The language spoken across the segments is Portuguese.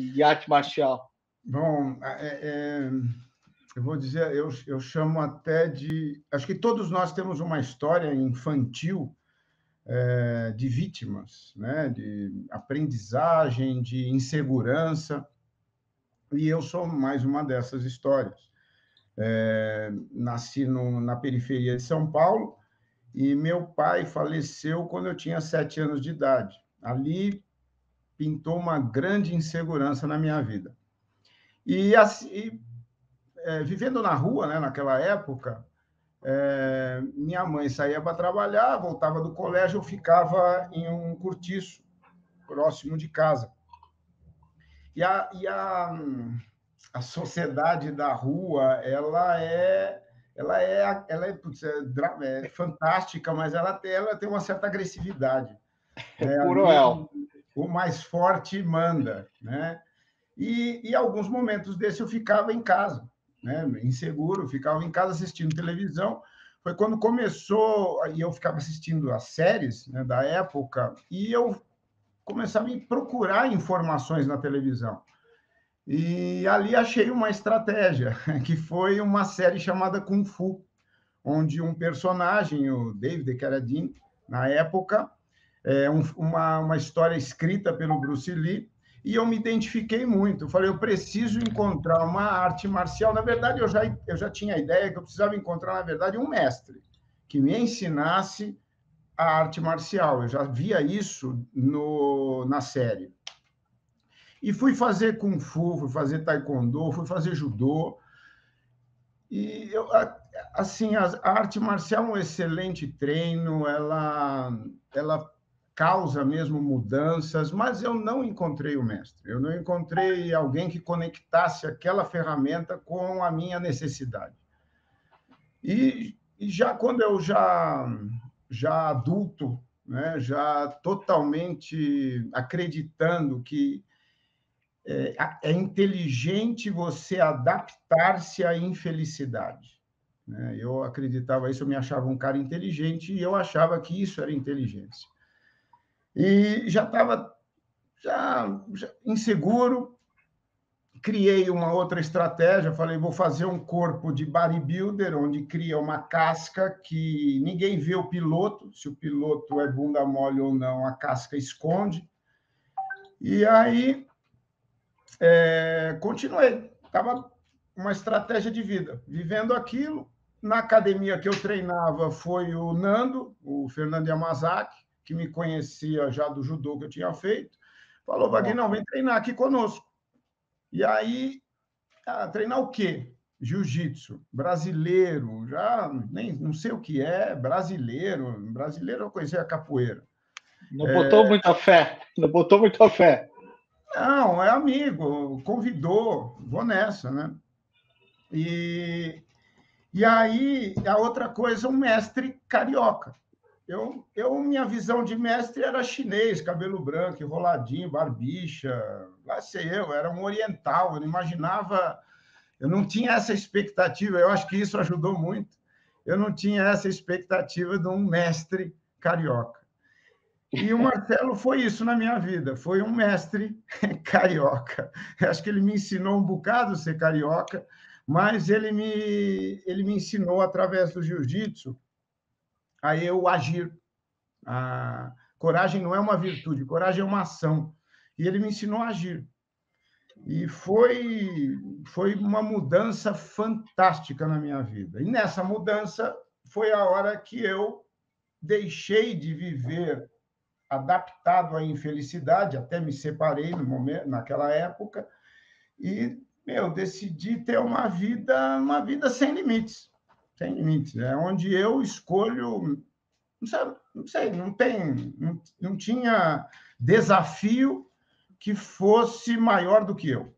de arte marcial? Bom, eu vou dizer, eu chamo até de... Acho que todos nós temos uma história infantil de vítimas, né? De aprendizagem, de insegurança, e eu sou mais uma dessas histórias. Nasci na periferia de São Paulo, e meu pai faleceu quando eu tinha 7 anos de idade. Ali pintou uma grande insegurança na minha vida. E assim, vivendo na rua, né, naquela época, minha mãe saía para trabalhar, voltava do colégio, eu ficava em um cortiço próximo de casa. E a sociedade da rua, ela é fantástica, mas ela tem uma certa agressividade. Cruel. O mais forte manda, né? E alguns momentos desse eu ficava em casa, né? Inseguro, ficava em casa assistindo televisão. Foi quando começou, e eu ficava assistindo as séries, né, da época, e eu começava a procurar informações na televisão. E ali achei uma estratégia, que foi uma série chamada Kung Fu, onde um personagem, o David Carradine, na época, uma história escrita pelo Bruce Lee, e eu me identifiquei muito. Eu falei, eu preciso encontrar uma arte marcial. Na verdade, eu já tinha a ideia que eu precisava encontrar, na verdade, um mestre que me ensinasse a arte marcial. Eu já via isso na série. E fui fazer Kung Fu, fui fazer Taekwondo, fui fazer Judô. E eu, assim, a arte marcial é um excelente treino, ela causa mesmo mudanças, mas eu não encontrei o mestre, eu não encontrei alguém que conectasse aquela ferramenta com a minha necessidade. E já quando eu já adulto, né, já totalmente acreditando que é inteligente você adaptar-se à infelicidade, né? Eu acreditava isso, eu me achava um cara inteligente e eu achava que isso era inteligência. E já estava inseguro, criei uma outra estratégia, falei, vou fazer um corpo de bodybuilder, onde cria uma casca que ninguém vê o piloto, se o piloto é bunda mole ou não, a casca esconde. E aí continuei, estava uma estratégia de vida, vivendo aquilo. Na academia que eu treinava foi o Nando, o Fernando Yamazaki, que me conhecia já do judô que eu tinha feito, falou, Vaguinão, vem treinar aqui conosco. E aí, treinar o quê? Jiu-jitsu, brasileiro, já nem não sei o que é, brasileiro eu conhecia a capoeira. Não botou muita fé, Não, é amigo, convidou, vou nessa, né? E aí, a outra coisa, um mestre carioca. Minha visão de mestre era chinês, cabelo branco, enroladinho, barbicha, lá sei eu, era um oriental, eu não imaginava, eu não tinha essa expectativa, eu acho que isso ajudou muito, eu não tinha essa expectativa de um mestre carioca. E o Marcelo foi isso na minha vida, foi um mestre carioca. Eu acho que ele me ensinou um bocado a ser carioca, mas ele me ensinou, através do jiu-jitsu, a eu agir. A coragem não é uma virtude, coragem é uma ação. E ele me ensinou a agir. E foi uma mudança fantástica na minha vida. E nessa mudança foi a hora que eu deixei de viver adaptado à infelicidade, até me separei no momento, naquela época, e decidi ter uma vida sem limites, né? Onde eu escolho, não tinha desafio que fosse maior do que eu.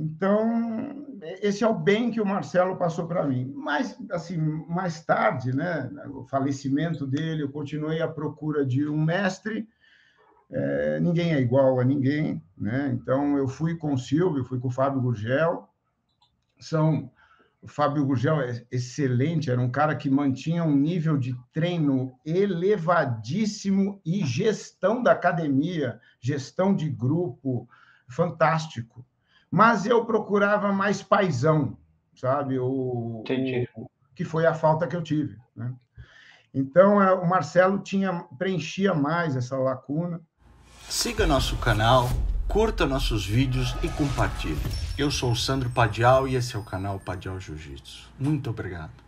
Então, esse é o bem que o Marcelo passou para mim. Mas, assim, mais tarde, né, o falecimento dele, eu continuei à procura de um mestre. Ninguém é igual a ninguém, né? Então, eu fui com o Silvio, fui com o Fábio Gurgel. O Fábio Gurgel é excelente, era um cara que mantinha um nível de treino elevadíssimo e gestão da academia, gestão de grupo, fantástico. Mas eu procurava mais paizão, sabe? Entendi. Que foi a falta que eu tive, né? Então, o Marcelo preenchia mais essa lacuna. Siga nosso canal, curta nossos vídeos e compartilhe. Eu sou o Sandro Padial e esse é o canal Padial Jiu-Jitsu. Muito obrigado.